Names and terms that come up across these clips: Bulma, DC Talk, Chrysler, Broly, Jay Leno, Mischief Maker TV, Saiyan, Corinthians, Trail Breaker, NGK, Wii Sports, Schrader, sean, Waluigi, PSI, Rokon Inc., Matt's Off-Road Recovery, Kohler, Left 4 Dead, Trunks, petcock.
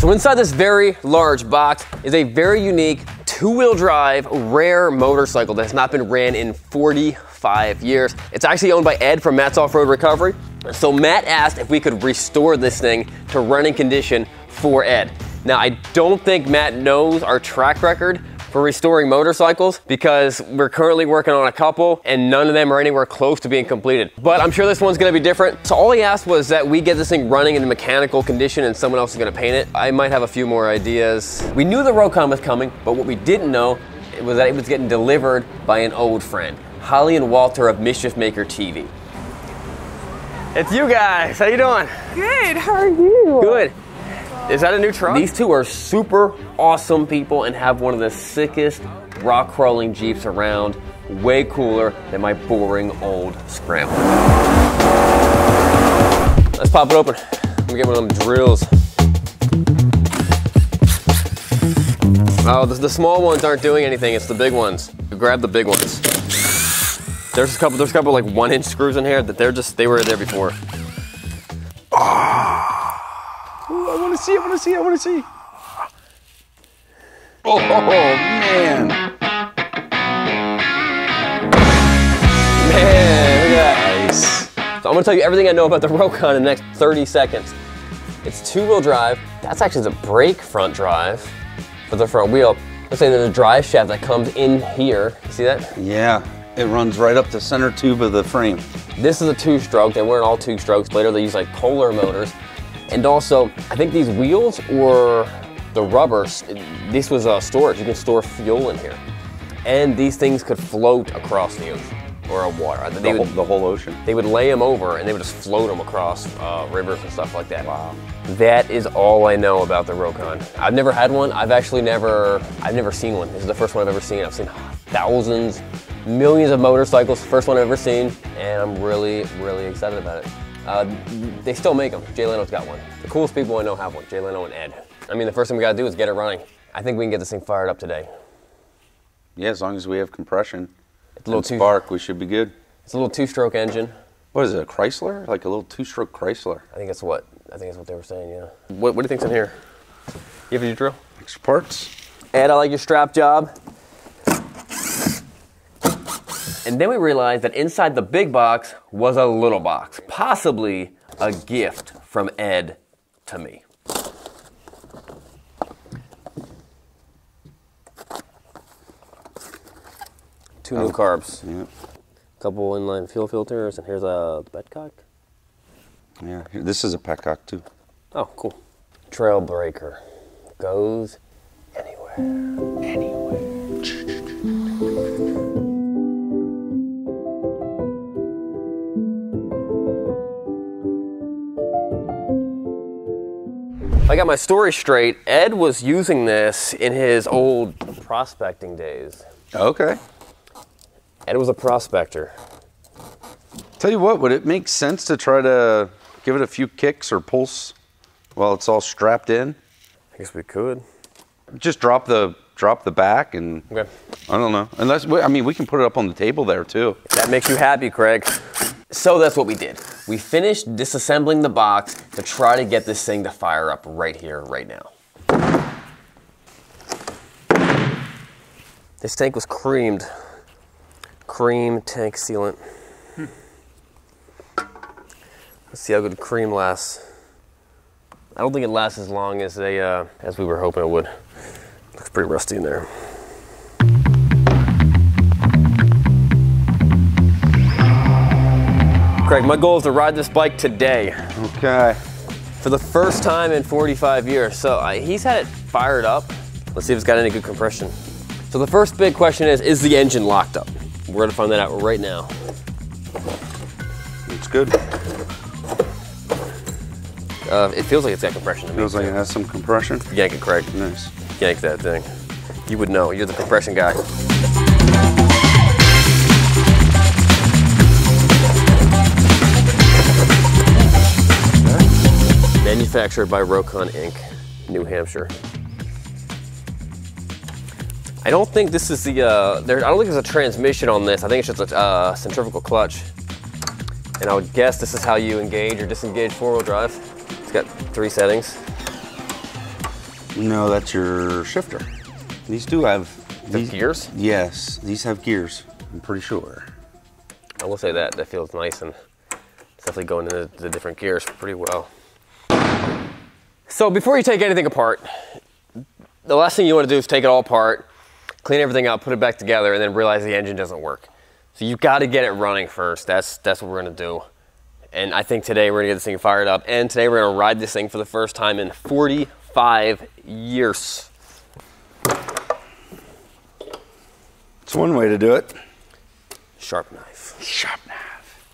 So inside this very large box is a very unique two-wheel drive rare motorcycle that's not been ran in 45 years. It's actually owned by Ed from Matt's Off-Road Recovery. So Matt asked if we could restore this thing to running condition for Ed. Now, I don't think Matt knows our track record for restoring motorcycles because we're currently working on a couple and none of them are anywhere close to being completed. But I'm sure this one's gonna be different. So all he asked was that we get this thing running in a mechanical condition and someone else is gonna paint it. I might have a few more ideas. We knew the Rokon was coming, but what we didn't know was that it was getting delivered by an old friend, Holly and Walter of Mischief Maker TV. It's you guys, how you doing? Good, how are you? Good. Is that a new truck? These two are super awesome people and have one of the sickest rock crawling Jeeps around. Way cooler than my boring old Scrambler. Let's pop it open. Let me get one of them drills. Oh, the small ones aren't doing anything. It's the big ones. Grab the big ones. There's a couple like 1-inch screws in here that they were there before. Oh. I want to see, I want to see, I want to see. Oh, man. Man, look at that. Nice. So I'm going to tell you everything I know about the Rokon in the next 30 seconds. It's two-wheel drive. That's actually the brake front drive for the front wheel. Let's say there's a drive shaft that comes in here. You see that? Yeah. It runs right up the center tube of the frame. This is a two-stroke. They weren't all two-strokes. Later, they use like Kohler motors. And also, I think these wheels or the rubber, this was storage. You can store fuel in here. And these things could float across the ocean or water. The whole ocean. They would lay them over and they would just float them across rivers and stuff like that. Wow. That is all I know about the Rokon. I've never had one. I've never seen one. This is the first one I've ever seen. I've seen thousands, millions of motorcycles. First one I've ever seen. And I'm really, really excited about it. They still make them. Jay Leno's got one. The coolest people I know have one, Jay Leno and Ed. I mean, the first thing we gotta do is get it running. I think we can get this thing fired up today. Yeah, as long as we have compression. It's a little spark, we should be good. It's a little two-stroke engine. What is it, a Chrysler? Like a little two-stroke Chrysler. I think that's what they were saying, yeah. What do you think's in here? You have your drill? Extra parts. Ed, I like your strap job. And then we realized that inside the big box was a little box, possibly a gift from Ed to me. Two new carbs. Yeah. Couple inline fuel filters, and here's a petcock. Yeah, this is a petcock too. Oh, cool. Trailbreaker. Goes anywhere. Anywhere. I got my story straight. Ed was using this in his old prospecting days. Okay. Ed was a prospector. Tell you what, would it make sense to try to give it a few kicks or pulse while it's all strapped in? I guess we could. Just drop the back and, okay. I don't know. Unless, I mean, we can put it up on the table there too. If that makes you happy, Craig. So that's what we did. We finished disassembling the box to try to get this thing to fire up right here, right now. This tank was creamed. Cream tank sealant. Let's see how good cream lasts. I don't think it lasts as long as they as we were hoping it would. Looks pretty rusty in there. Craig, my goal is to ride this bike today. Okay. For the first time in 45 years. So he's had it fired up. Let's see if it's got any good compression. So the first big question is the engine locked up? We're gonna find that out right now. It's good. It feels like it's got compression to me. Feels like it has some compression. Yank it, Craig. Nice. Yank that thing. You would know, you're the compression guy. Manufactured by Rokon Inc., New Hampshire. I don't think this is the, I don't think there's a transmission on this. I think it's just a centrifugal clutch. And I would guess this is how you engage or disengage four-wheel drive. It's got three settings. No, that's your shifter. These do have these gears? Yes, these have gears, I'm pretty sure. I will say that feels nice, and it's definitely going into the different gears pretty well. So before you take anything apart, the last thing you want to do is take it all apart, clean everything out, put it back together, and then realize the engine doesn't work. So you've got to get it running first. That's what we're going to do. And I think today we're going to get this thing fired up. And today we're going to ride this thing for the first time in 45 years. It's one way to do it. Sharp knife. Sharp knife.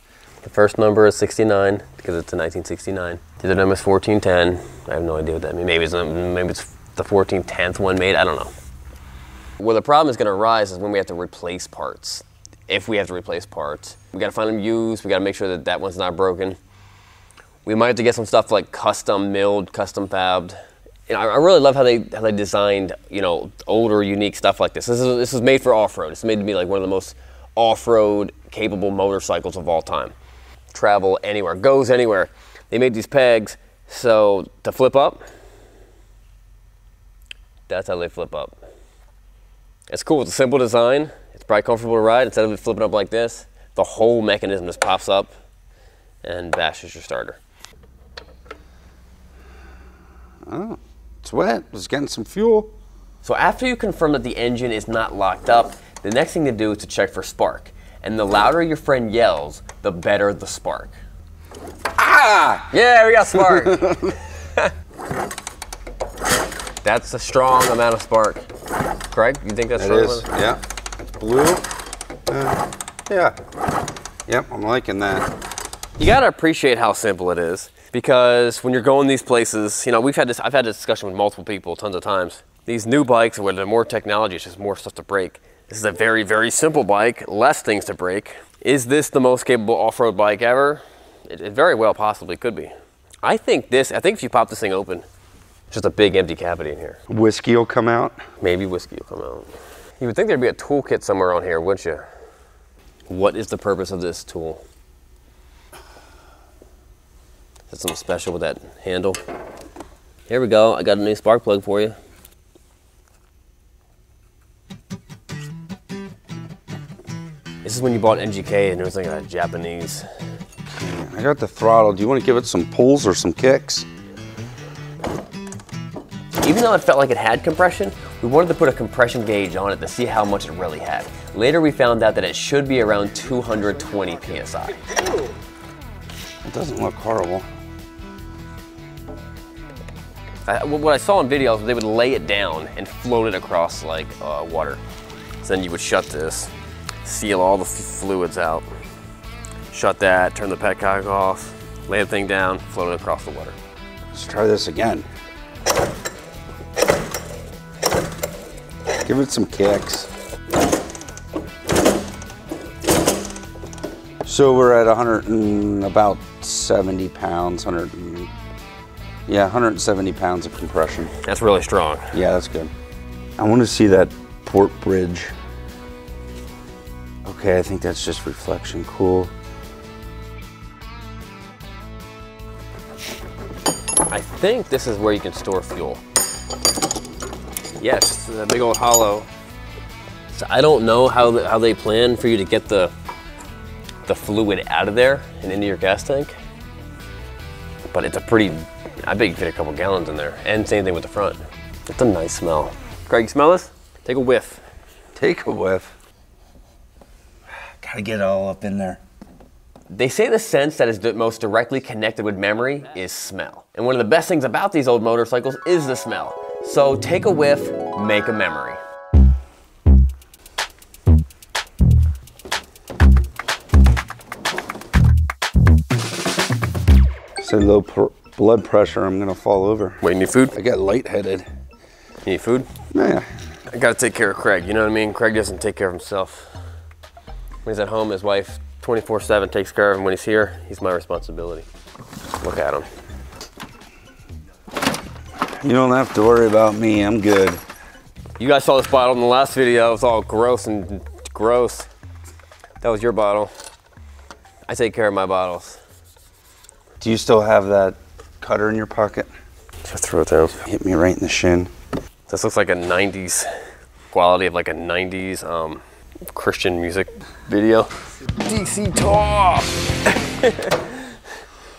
The first number is 69 because it's a 1969. The other number is 1410. I have no idea what that means. Maybe it's the 1410th one made. I don't know. Where the problem is going to arise is when we have to replace parts. If we have to replace parts, we got to find them used. We got to make sure that that one's not broken. We might have to get some stuff like custom milled, custom fabbed. You know, I really love how they designed, you know, older, unique stuff like this. This is made for off-road. It's made to be like one of the most off-road capable motorcycles of all time. Travel anywhere, goes anywhere. They made these pegs so to flip up. That's how they flip up. It's cool. It's a simple design. It's probably comfortable to ride. Instead of it flipping up like this, the whole mechanism just pops up and bashes your starter. Oh, it's wet. It's getting some fuel. So after you confirm that the engine is not locked up, the next thing to do is to check for spark. And the louder your friend yells, the better the spark. Ah! Yeah, we got spark. That's a strong amount of spark. Craig, you think that's strong? It is, yeah. Blue. Yeah. Yep, I'm liking that. You gotta appreciate how simple it is, because when you're going these places, you know, I've had this discussion with multiple people tons of times. These new bikes, where there's more technology, it's just more stuff to break. This is a very, very simple bike, less things to break. Is this the most capable off-road bike ever? It very well possibly could be. I think if you pop this thing open, it's just a big empty cavity in here. Whiskey will come out? Maybe whiskey will come out. You would think there'd be a toolkit somewhere on here, wouldn't you? What is the purpose of this tool? Is it something special with that handle? Here we go, I got a new spark plug for you. This is when you bought NGK and it was like a Japanese. I got the throttle. Do you want to give it some pulls or some kicks? Even though it felt like it had compression, we wanted to put a compression gauge on it to see how much it really had. Later we found out that it should be around 220 PSI. It doesn't look horrible. What I saw in videos, they would lay it down and float it across like water. So then you would shut this, seal all the fluids out, shut that, turn the petcock off, lay the thing down, float it across the water. Let's try this again. Give it some kicks. So we're at 170 pounds, 170 pounds of compression. That's really strong. Yeah, that's good. I want to see that port bridge. Okay, I think that's just reflection. Cool. I think this is where you can store fuel. Yes, that big old hollow. So I don't know how they plan for you to get the fluid out of there and into your gas tank, but it's a pretty, I bet you can fit a couple gallons in there. And same thing with the front. It's a nice smell. Craig, you smell this? Take a whiff. Take a whiff. Gotta get it all up in there. They say the sense that is most directly connected with memory is smell. And one of the best things about these old motorcycles is the smell. So take a whiff, make a memory. So low blood pressure, I'm gonna fall over. Wait, you need food? I got lightheaded. You need food? Yeah. I gotta take care of Craig, you know what I mean? Craig doesn't take care of himself. When he's at home, his wife 24/7 takes care of him. When he's here, he's my responsibility. Look at him. You don't have to worry about me, I'm good. You guys saw this bottle in the last video, it was all gross and gross. That was your bottle. I take care of my bottles. Do you still have that cutter in your pocket? Just throw it down. Hit me right in the shin. This looks like a 90s quality of like a 90s Christian music video. DC Talk!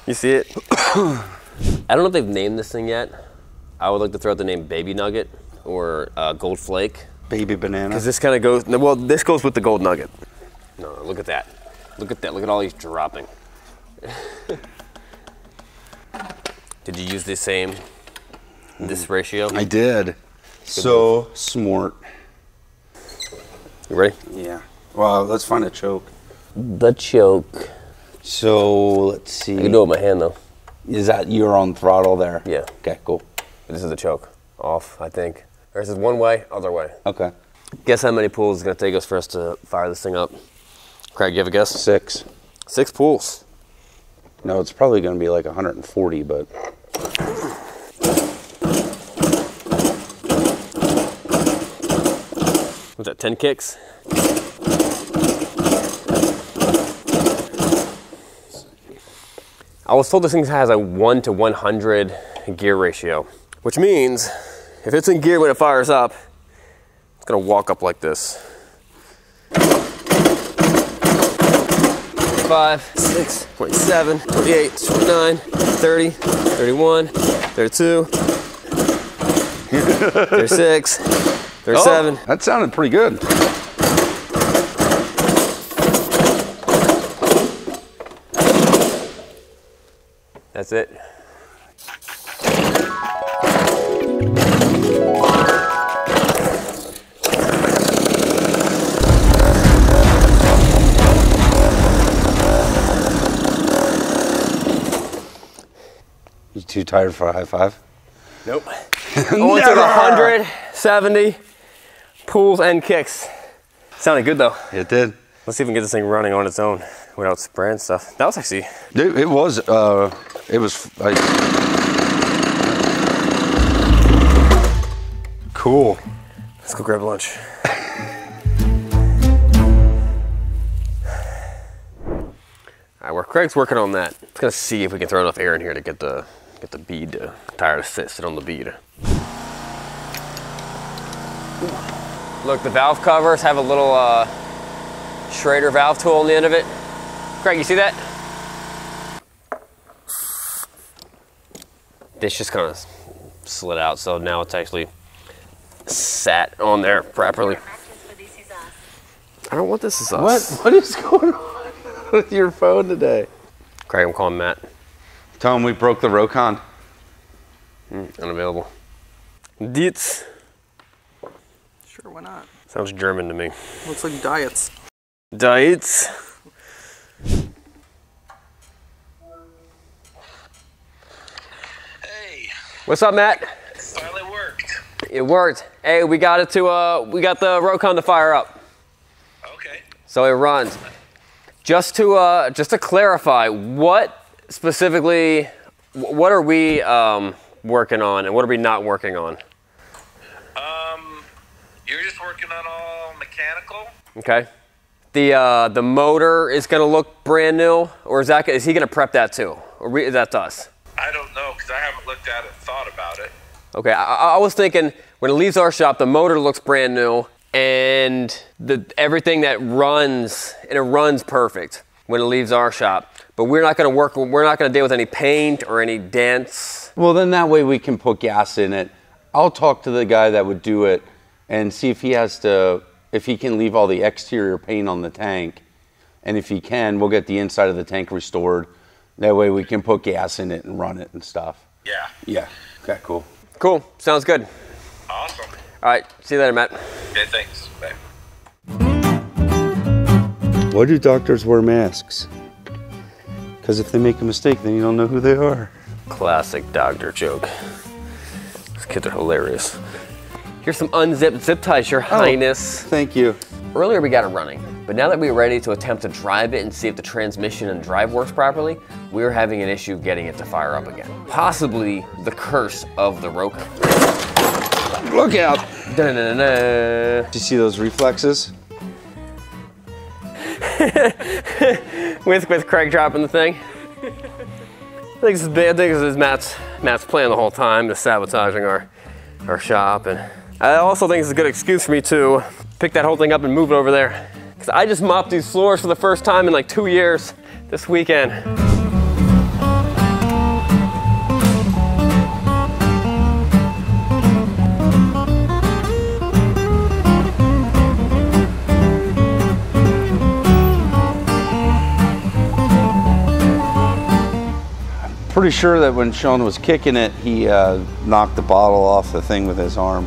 You see it? I don't know if they've named this thing yet. I would like to throw out the name Baby Nugget or Gold Flake. Baby Banana. Because this kind of goes, well, this goes with the Gold Nugget. No, look at that. Look at that. Look at all these dropping. Did you use the same, this ratio? I did. So smart. You ready? Yeah. Well, let's find a choke. The choke. So let's see. I can do it with my hand though. Is that you're on throttle there? Yeah. Okay, cool. This is the choke. Off, I think. Or is it one way, other way? Okay. Guess how many pulls it's gonna take us for us to fire this thing up? Craig, you have a guess? 6. 6 pulls. No, it's probably gonna be like 140, but. What's that, 10 kicks? I was told this thing has a 1 to 100 gear ratio, which means if it's in gear when it fires up, it's gonna walk up like this. 5, 6, 27, 28, 29, 30, 31, 32, 36, 37. Oh, that sounded pretty good. That's it. You too tired for a high five? Nope. Only took 170 pulls and kicks. Sounded good though. It did. Let's see if we can get this thing running on its own without spraying stuff. That was actually. It was. It was like cool. Let's go grab lunch. All right, well, Craig's working on that. Let's gonna see if we can throw enough air in here to get the bead to tire to sit on the bead. Look, the valve covers have a little Schrader valve tool on the end of it. Craig, you see that? This just kind of slid out, so now it's actually sat on there properly. I don't want this as us. What is going on with your phone today? Craig, I'm calling Matt. Tell him we broke the Rokon. Unavailable. Dietz. Sure, why not? Sounds German to me. Looks like diets. Diets. What's up, Matt? It finally worked. It worked. Hey, we got it to we got the Rokon to fire up. Okay. So it runs. Just to clarify, what specifically, what are we working on, and what are we not working on? You're just working on all mechanical. Okay. The motor is gonna look brand new, or is he gonna prep that too, or is that us? I don't know, because I haven't looked at it and thought about it. Okay, I was thinking when it leaves our shop, the motor looks brand new and everything that runs, and it runs perfect when it leaves our shop. But we're not gonna deal with any paint or any dents. Well, then that way we can put gas in it. I'll talk to the guy that would do it and see if he has to, if he can leave all the exterior paint on the tank. And if he can, we'll get the inside of the tank restored. That way we can put gas in it and run it and stuff. Yeah. Yeah. Okay, cool. Cool. Sounds good. Awesome. All right. See you later, Matt. Okay, thanks. Bye. Why do doctors wear masks? Because if they make a mistake, then you don't know who they are. Classic doctor joke. These kids are hilarious. Here's some unzipped zip ties, Your Highness. Thank you. Earlier we got it running, but now that we're ready to attempt to drive it and see if the transmission and drive works properly, we're having an issue getting it to fire up again. Possibly the curse of the Rokon. Look out! Da -da -da -da. Did you see those reflexes? with Craig dropping the thing. I think this is Matt's. Matt's plan the whole time is sabotaging our shop. And I also think it's a good excuse for me to pick that whole thing up and move it over there, because I just mopped these floors for the first time in like 2 years this weekend. Pretty sure that when Sean was kicking it, he knocked the bottle off the thing with his arm.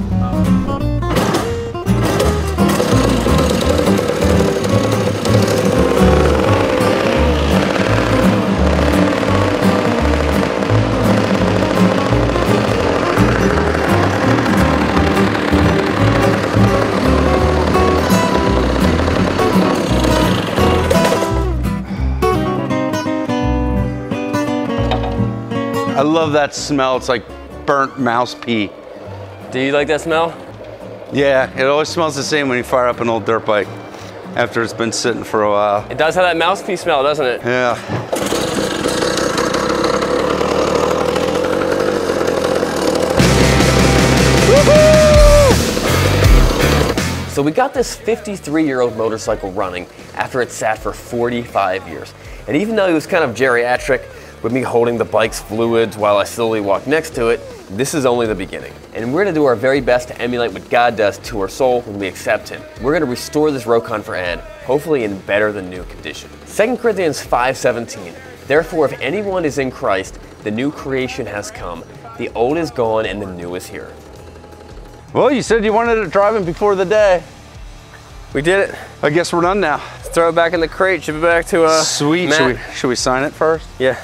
I love that smell. It's like burnt mouse pee. Do you like that smell? Yeah, it always smells the same when you fire up an old dirt bike after it's been sitting for a while. It does have that mouse pee smell, doesn't it? Yeah. So we got this 53-year-old motorcycle running after it sat for 45 years. And even though it was kind of geriatric, with me holding the bike's fluids while I slowly walk next to it, this is only the beginning. And we're gonna do our very best to emulate what God does to our soul when we accept Him. We're gonna restore this Rokon for Ed, hopefully in better than new condition. 2 Corinthians 5:17, therefore if anyone is in Christ, the new creation has come. The old is gone and the new is here. Well, you said you wanted it driving before the day. We did it. I guess we're done now. Let's throw it back in the crate, ship it back to Sweet, should we sign it first? Yeah.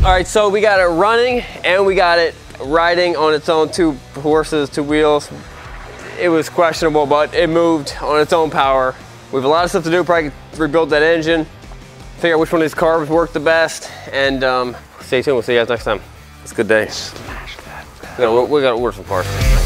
All right, so we got it running and we got it riding on its own, 2 horses, 2 wheels. It was questionable, but it moved on its own power. We have a lot of stuff to do, probably rebuild that engine, figure out which one of these carbs worked the best, and stay tuned, we'll see you guys next time. It's a good day. Smash that. We're gonna order some parts.